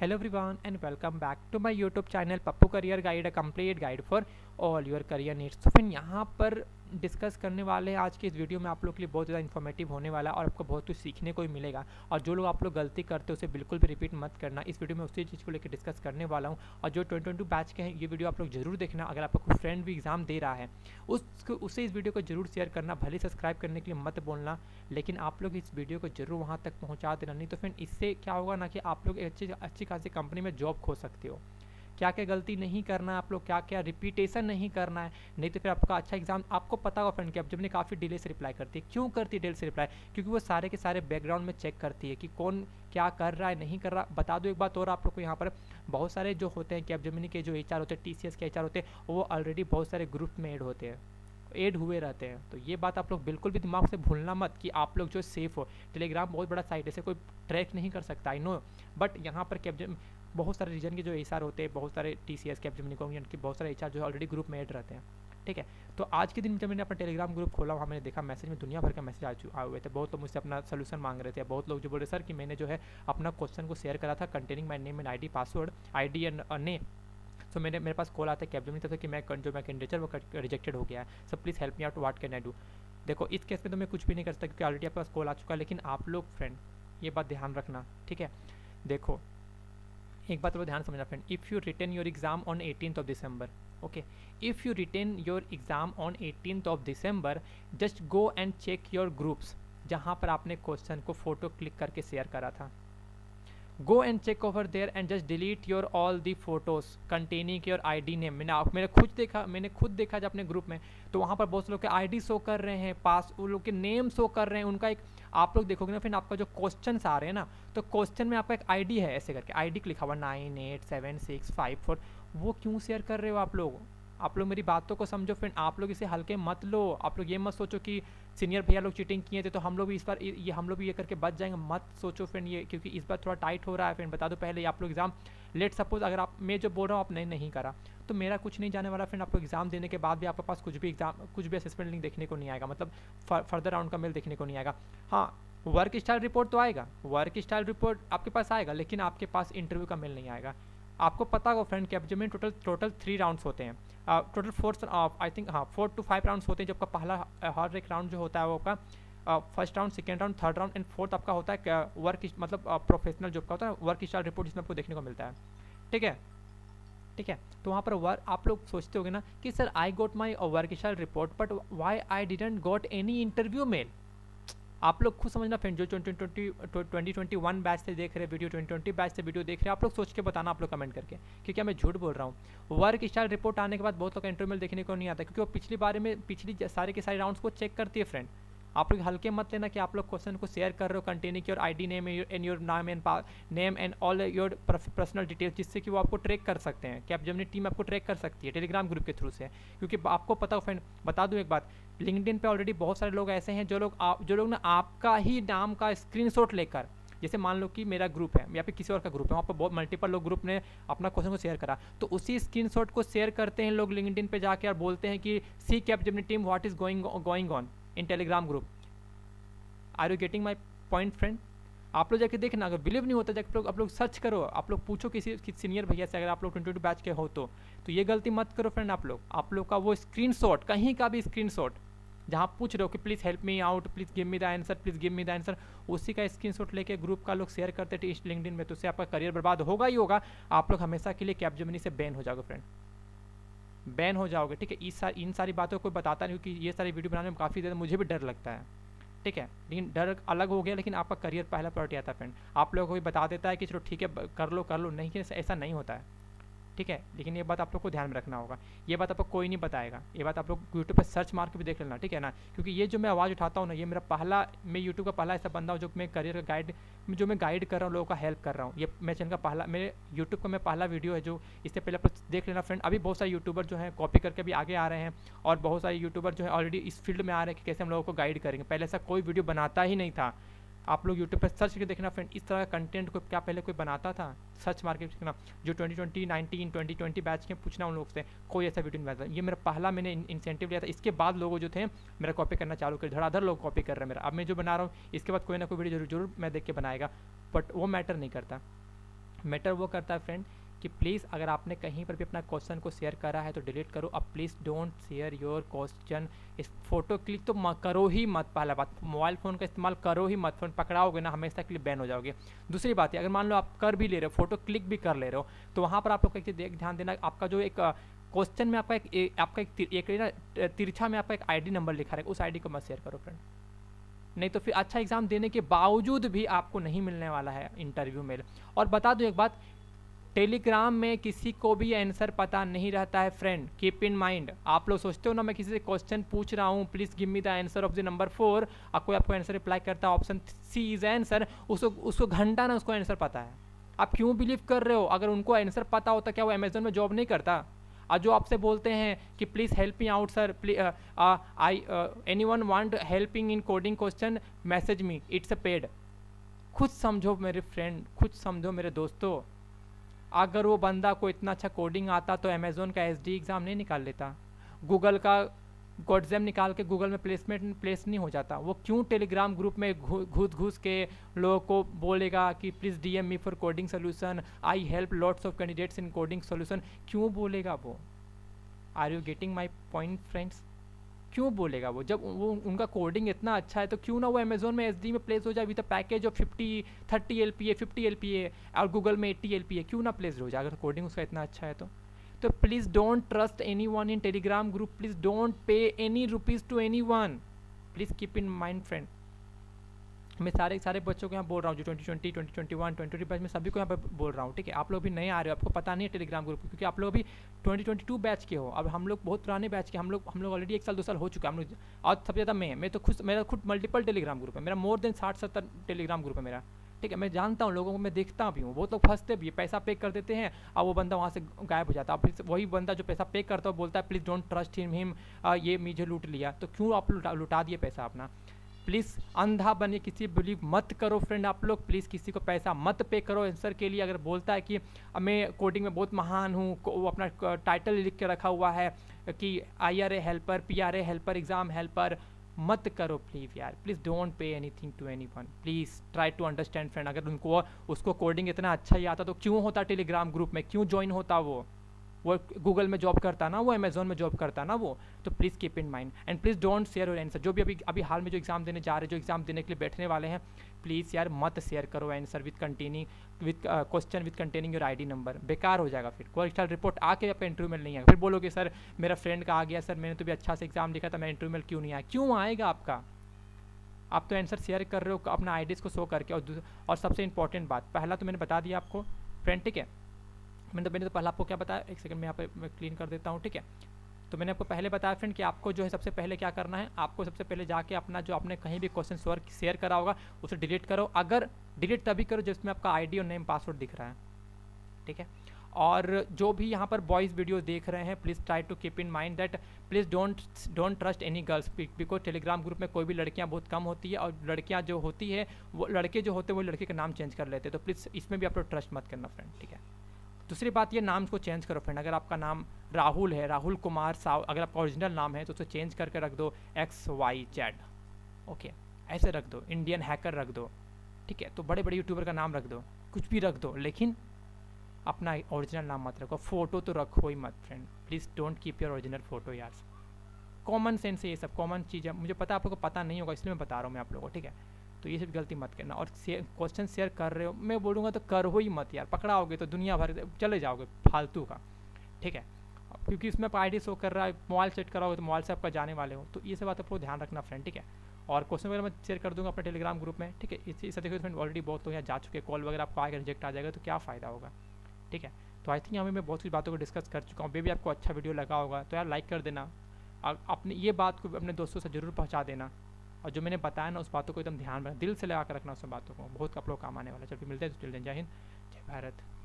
Hello everyone and welcome back to my YouTube channel Pappu career guide, a complete guide for all your career needs. तो फिर यहाँ पर discuss करने वाले हैं आज के इस वीडियो में, आप लोग के लिए बहुत ज़्यादा इन्फॉर्मेटिव होने वाला और आपको बहुत कुछ सीखने को ही मिलेगा। और जो लोग आप लोग गलती करते हो उसे बिल्कुल भी रिपीट मत करना। इस वीडियो में उसी चीज़ को लेकर डिस्कस करने वाला हूँ। और जो 2022 बैच के हैं ये वीडियो आप लोग जरूर देखना। अगर आपका कोई फ्रेंड भी एग्जाम दे रहा है उसे इस वीडियो को जरूर शेयर करना। भले सब्सक्राइब करने के लिए मत बोलना, लेकिन आप लोग इस वीडियो को जरूर वहाँ तक पहुँचा देना। नहीं तो फिर इससे क्या होगा ना कि आप लोग अच्छी खासी कंपनी में जॉब खो सकते हो। क्या क्या गलती नहीं करना है आप लोग, क्या क्या रिपीटेशन नहीं करना है, नहीं तो फिर आपका अच्छा एग्जाम। आपको पता होगा फ्रेंड कैपजेमिनी काफ़ी डिले से रिप्लाई करती है। क्यों करती है डिले से रिप्लाई? क्योंकि वो सारे के सारे बैकग्राउंड में चेक करती है कि कौन क्या कर रहा है, नहीं कर रहा। बता दूं एक बात और आप लोग को, यहाँ पर बहुत सारे जो होते हैं कैपजेमिनी के जो HR होते हैं, TCS के HR होते हैं, वो ऑलरेडी बहुत सारे ग्रुप में ऐड होते हैं, ऐड हुए रहते हैं। तो ये बात आप लोग बिल्कुल भी दिमाग से भूलना मत कि आप लोग जो सेफ़ हो। टेलीग्राम बहुत बड़ा साइट है, इसे कोई ट्रैक नहीं कर सकता, आई नो। बट यहाँ पर कैपजेमिनी बहुत सारे रीजन के जो HR होते हैं, बहुत सारे TCS कैपजेमिनी को उनके बहुत सारे HR जो ऑलरेडी ग्रुप में ऐड रहते हैं, ठीक है। तो आज के दिन जब मैंने अपना टेलीग्राम ग्रुप खोला, वहाँ मैंने देखा मैसेज में दुनिया भर का मैसेज आए हुए थे। बहुत लोग मुझसे अपना सोल्यूशन मांग रहे थे। बहुत लोग जो बोल रहे सर कि मैंने जो है अपना क्वेश्चन को शेयर करा था containing my name and ID password ID and name. तो मेरे पास कॉल आता है कैपजेमिनी तब कि मैं जो मैं कैंडिडेचर वो रिजेक्टेड हो गया है, सब please help me out, what can I do. देखो इस केस में तो मैं कुछ भी नहीं कर सकता क्योंकि ऑलरेडी आपके पास कॉल आ चुका है। लेकिन आप लोग फ्रेंड ये बात ध्यान रखना, ठीक है। देखो एक बात तो ध्यान समझना friend, if you return your exam on 18th of December, okay, if you return your exam on 18th of December, just go and check your groups जहाँ पर आपने क्वेश्चन को फोटो क्लिक करके शेयर करा था। Go and check over there and just delete your all the photos containing your ID name. मैंने खुद देखा जब अपने ग्रुप में, तो वहाँ पर बहुत से लोग के ID शो कर रहे हैं, पास उन लोग के नेम शो कर रहे हैं उनका। एक आप लोग देखोगे ना फिर आपका जो क्वेश्चन आ रहे हैं ना, तो क्वेश्चन में आपका एक ID है ऐसे करके, ID लिखा हुआ 987654। वो क्यों शेयर कर रहे हो आप लोग? आप लोग मेरी बातों को समझो फ्रेंड, आप लोग इसे हल्के मत लो। आप लोग ये मत सोचो कि सीनियर भैया लोग चीटिंग किए थे तो हम लोग भी इस बार ये हम लोग भी करके बच जाएंगे। मत सोचो फ्रेंड ये, क्योंकि इस बार थोड़ा टाइट हो रहा है फ्रेंड। बता दो पहले आप लोग एग्ज़ाम लेट, सपोज अगर आप, मैं जो बोल रहा हूँ आपने नहीं करा तो मेरा कुछ नहीं जाने वाला फ्रेंड। आपको एग्ज़ाम देने के बाद भी आपके पास कुछ भी असेसमेंट लिंक देखने को नहीं आएगा, मतलब फर्दर राउंड का मेल देखने को नहीं आएगा। हाँ, वर्क स्टाइल रिपोर्ट तो आएगा, वर्क स्टाइल रिपोर्ट आपके पास आएगा, लेकिन आपके पास इंटरव्यू का मेल नहीं आएगा। आपको पता होगा फ्रेंड कैपजेमिनी टोटल 3 राउंड्स होते हैं, टोटल 4 to 5 राउंड्स होते हैं। जो आपका पहला हर एक राउंड जो होता है वो आपका first round, second round, third round and fourth आपका होता है वर्क, मतलब प्रोफेशनल जो आपका होता है वर्क स्टाइल रिपोर्ट, जिसमें आपको देखने को मिलता है, ठीक है, ठीक है। तो वहाँ पर आप लोग सोचते होगे ना कि sir I got my work style report but why I didn't got any interview mail. आप लोग खुद समझना फ्रेंड, जो 2021 बैच से देख रहे हैं वीडियो, 2020 बैच से वीडियो देख रहे हैं, आप लोग सोच के बताना आप लोग कमेंट करके कि क्या मैं झूठ बोल रहा हूँ। वर्क स्टाइल रिपोर्ट आने के बाद बहुत लोग का इंटरव्यू देखने को नहीं आता, क्योंकि वो पिछली सारे के सारे राउंड्स को चेक करती है फ्रेंड। आप लोग हल्के मत लेना कि आप लोग क्वेश्चन को शेयर कर रहे हो containing your ID name and your name and all your personal details, जिससे कि वो आपको ट्रैक कर सकते हैं। कैपजेमिनी टीम आपको ट्रैक कर सकती है टेलीग्राम ग्रुप के थ्रू से, क्योंकि आपको पता हो फ्रेंड, बता दूं एक बात, LinkedIn पे ऑलरेडी बहुत सारे लोग ऐसे हैं जो लोग ना आपका ही नाम का स्क्रीनशॉट लेकर, जैसे मान लो कि मेरा ग्रुप है या फिर किसी और का ग्रुप है, वहाँ पर बहुत मल्टीपल लोग ग्रुप ने अपना क्वेश्चन को शेयर करा, तो उसी स्क्रीनशॉट को शेयर करते हैं लोग LinkedIn पे जाके और बोलते हैं कि see Capgemini team what is going on in Telegram group. Are you getting my point friend? आप लोग जाके देखना, अगर बिलीव नहीं होता जाके आप लोग सर्च करो, आप लोग पूछो किसी सीनियर भैया से, अगर आप लोग 2022 बैच के हो तो ये गलती मत करो फ्रेंड। आप लोग का वो स्क्रीनशॉट, कहीं का भी स्क्रीनशॉट जहाँ पूछ रहे हो कि please help me out, please give me the answer, please give me the answer, उसी का स्क्रीनशॉट लेके ग्रुप का लोग शेयर करते थे इस LinkedIn में, तो उससे आपका करियर बर्बाद होगा ही होगा। आप लोग हमेशा के लिए कैपजेमिनी से बैन हो जाओगे फ्रेंड, बैन हो जाओगे, ठीक है। इन सारी बातों को बताता नहीं, क्योंकि ये सारी वीडियो बनाने में काफ़ी ज़्यादा मुझे भी डर लगता है, ठीक है। लेकिन डर अलग हो गया, लेकिन आपका करियर पहला प्रायोरिटी आता है फ्रेंड। आप लोगों को भी बता देता है कि चलो ठीक है कर लो, नहीं कि ऐसा नहीं होता है, ठीक है। लेकिन ये बात आप लोग को ध्यान में रखना होगा, ये बात आपको कोई नहीं बताएगा, ये बात आप लोग यूट्यूब पर सर्च मार के भी देख लेना, ठीक है ना। क्योंकि ये जो मैं आवाज़ उठाता हूँ ना, ये मेरा पहला, मैं यूट्यूब का पहला ऐसा बंदा हूँ जो मैं करियर का गाइड, जो मैं गाइड कर रहा हूँ, लोगों का हेल्प कर रहा हूँ। ये मैं चैनल का पहला, मेरे यूट्यूब का मैं पहला वीडियो है, जो इससे पहले आप लोग देख लेना फ्रेंड। अभी बहुत सारे यूट्यूबर जो हैं कॉपी करके भी आगे आ रहे हैं, और बहुत सारे यूट्यूबर जो है ऑलरेडी इस फील्ड में आ रहे हैं कि कैसे हम लोगों को गाइड करेंगे। पहले ऐसा कोई वीडियो बनाता ही नहीं था। आप लोग यूट्यूब पर सर्च करके देखना फ्रेंड, इस तरह का कंटेंट को क्या पहले कोई बनाता था? सर्च मार्केट देखना, जो 2020 बैच के पूछना उन लोग से, कोई ऐसा वीडियो नहीं बनाता। ये मेरा पहला, मैंने इंसेंटिव लिया था, इसके बाद लोगों जो थे मेरा कॉपी करना चालू कर, धड़ाधड़ लोग कॉपी कर रहे हैं मेरा। अब मैं जो बना रहा हूँ इसके बाद कोई ना कोई वीडियो जरूर मैं देख के बनाएगा, बट वो मैटर नहीं करता। मैटर वो करता है फ्रेंड कि प्लीज़ अगर आपने कहीं पर भी अपना क्वेश्चन को शेयर करा है तो डिलीट करो। अब please don't share your question. इस फोटो क्लिक तो करो ही मत। पहला बात, मोबाइल फ़ोन का इस्तेमाल करो ही मत। फ़ोन पकड़ाओगे ना, हमेशा के लिए बैन हो जाओगे। दूसरी बात है, अगर मान लो आप कर भी ले रहे हो, फोटो क्लिक भी कर ले रहे हो, तो वहाँ पर आप लोग एक चीज़ ध्यान देना, आपका जो एक क्वेश्चन में आपका एक तिरछा में आपका एक आईडी नंबर लिखा रहेगा, उस आईडी को मत शेयर करो फ्रेंड। नहीं तो फिर अच्छा एग्ज़ाम देने के बावजूद भी आपको नहीं मिलने वाला है इंटरव्यू मेल। और बता दूँ एक बात, टेलीग्राम में किसी को भी आंसर पता नहीं रहता है फ्रेंड, कीप इन माइंड। आप लोग सोचते हो ना, मैं किसी से क्वेश्चन पूछ रहा हूँ, please give me the answer of the number 4, और कोई आपको आंसर रिप्लाई करता है ऑप्शन सी इज आंसर, उसको घंटा ना उसको आंसर पता है। आप क्यों बिलीव कर रहे हो? अगर उनको आंसर पता होता क्या वो अमेजोन में जॉब नहीं करता? और जो आपसे बोलते हैं कि please help me out sir, I any one want helping in coding question message me, it's a paid. खुद समझो मेरे फ्रेंड, खुद समझो मेरे दोस्तों, अगर वो बंदा को इतना अच्छा कोडिंग आता तो अमेज़न का एसडी एग्ज़ाम नहीं निकाल लेता, गूगल का गॉडजैम निकाल के गूगल में प्लेस नहीं हो जाता। वो क्यों टेलीग्राम ग्रुप में घुस के लोगों को बोलेगा कि please DM me for coding solution, I help lots of candidates in coding solution, क्यों बोलेगा वो? Are you getting my point friends? क्यों बोलेगा वो? जब वो उनका कोडिंग इतना अच्छा है तो क्यों ना वो अमेज़न में एसडी में प्लेस हो जाए with a package of 50, 30 LPA, 50 LPA और गूगल में 80 LPA, क्यों ना प्लेस हो जाए अगर कोडिंग उसका इतना अच्छा है तो। तो please don't trust any one in Telegram group, please don't pay any rupees to any one, please keep in mind friend. मैं सारे बच्चों को यहाँ बोल रहा हूँ, जो 2020, 2021, 2020 बैच में सभी को यहाँ पर बोल रहा हूँ, ठीक है? आप लोग भी नए आ रहे हो, आपको पता नहीं है टेलीग्राम ग्रुप, क्योंकि आप लोग अभी 2022 बैच के हो। अब हम लोग बहुत पुराने बैच के, हम लोग ऑलरेडी 1 साल 2 साल हो चुका है हम लोग। और सबसे ज़्यादा मैं तो खुद, मेरा खुद मल्टीपल टेलीग्राम ग्रुप है, मेरा मोर देन 60-70 टेलीग्राम ग्रुप है मेरा, ठीक है? मैं जानता हूँ लोगों को, मैं देखता भी हूँ। बहुत लोग फंसते भी है, पैसा पे कर देते हैं और वो बंदा वहाँ से गायब हो जाता है। फिर वही बंदा जो पैसा पे करता है बोलता है प्लीज़ डोंट ट्रस्ट हिम, ये मुझे लूट लिया। तो क्यों आप लुटा दिए पैसा अपना? प्लीज़ अंधा बने किसी बिलीव मत करो फ्रेंड। आप लोग प्लीज़ किसी को पैसा मत पे करो आंसर के लिए। अगर बोलता है कि मैं कोडिंग में बहुत महान हूँ, वो अपना टाइटल लिख के रखा हुआ है कि IRA helper, PRA helper, exam helper, मत करो प्लीज़ यार। Please don't pay anything to anyone, please try to understand friend. अगर उसको कोडिंग इतना अच्छा ही आता तो क्यों होता टेलीग्राम ग्रुप में, क्यों ज्वाइन होता? वो गूगल में जॉब करता ना, वो अमेज़न में जॉब करता ना वो। तो please keep in mind and please don't share your answer. जो भी अभी हाल में जो एग्ज़ाम देने जा रहे हैं, जो एग्ज़ाम देने के लिए बैठने वाले हैं, प्लीज़ यार मत शेयर करो answer with question with containing your ID number. बेकार हो जाएगा। फिर क्वालिफाइड रिपोर्ट आके आपका इंटरव्यू मेल नहीं आएगा। फिर बोलोगे सर मेरा फ्रेंड का आ गया, सर मैंने तो भी अच्छा से एग्ज़ाम लिखा था, मेरा इंटरव्यू मेल क्यों नहीं आया? क्यों आएगा आपका? आप तो आंसर शेयर कर रहे हो अपना आईडीज़ को शो करके। और सबसे इंपॉर्टेंट बात, पहला तो मैंने बता दिया आपको फ्रेंड, ठीक है? मैंने तो पहले आपको क्या बताया, एक सेकंड में यहाँ पर मैं क्लीन कर देता हूँ, ठीक है? तो मैंने आपको पहले बताया फ्रेंड कि आपको जो है सबसे पहले क्या करना है, आपको सबसे पहले जाके अपना जो आपने कहीं भी क्वेश्चन शेयर करा होगा उसे डिलीट करो। अगर डिलीट तभी करो जिसमें आपका ID और नेम पासवर्ड दिख रहा है, ठीक है? और जो भी यहाँ पर बॉयज़ वीडियोस देख रहे हैं, please try to keep in mind that please don't trust any girls, because Telegram group में कोई भी लड़कियाँ बहुत कम होती है, और लड़कियाँ जो होती है वो लड़के जो होते हैं वो लड़के का नाम चेंज कर लेते हैं। तो प्लीज़ इसमें भी आप लोग ट्रस्ट मत करना फ्रेंड, ठीक है? दूसरी बात, ये नाम को चेंज करो फ्रेंड। अगर आपका नाम राहुल है, राहुल कुमार साव, अगर आपका ओरिजिनल नाम है तो उसको चेंज करके रख दो XYZ, ओके? ऐसे रख दो, इंडियन हैकर रख दो, ठीक है? तो बड़े बड़े यूट्यूबर का नाम रख दो, कुछ भी रख दो, लेकिन अपना ओरिजिनल नाम मत रखो। फ़ोटो तो रखो ही मत friend, please don't keep your original photo यार। कॉमन सेंस है, ये सब कॉमन चीज़ है। मुझे पता आप लोगों को पता नहीं होगा, इसलिए मैं बता रहा हूँ मैं आप लोगों को, ठीक है? तो ये सब गलती मत करना। और क्वेश्चन शेयर कर रहे हो, मैं बोलूँगा तो करो ही मत यार। पकड़ाओगे तो दुनिया भर चले जाओगे फालतू का, ठीक है? क्योंकि इसमें आप ID शो कर रहा है, मोबाइल सेट कराओगे तो मोबाइल से आपका जाने वाले हो। तो ये सब बात आपको ध्यान रखना फ्रेंड, ठीक है? और क्वेश्चन वगैरह मैं शेयर कर दूँगा अपने टेलीग्राम ग्रुप में, ठीक है? इसी से देखो फ्रेंड, ऑलरेडी बहुत लोग यहाँ जा चुके हैं। कॉल वगैरह आपको आगे रिजेक्ट आ जाएगा तो क्या फ़ायदा होगा, ठीक है? तो आई थिंक यहाँ मैं बहुत सी बातों को डिस्कस कर चुका हूँ। बेबी आपको अच्छा वीडियो लगा होगा तो यार लाइक कर देना, अपने ये बात को अपने दोस्तों से ज़रूर पहुँचा देना। और जो मैंने बताया ना उस बातों को एकदम ध्यान में दिल से लगा कर रखना, उस बातों को बहुत आप लोग काम आने वाला है। जब भी मिलते हैं तो जय हिंद, जय भारत।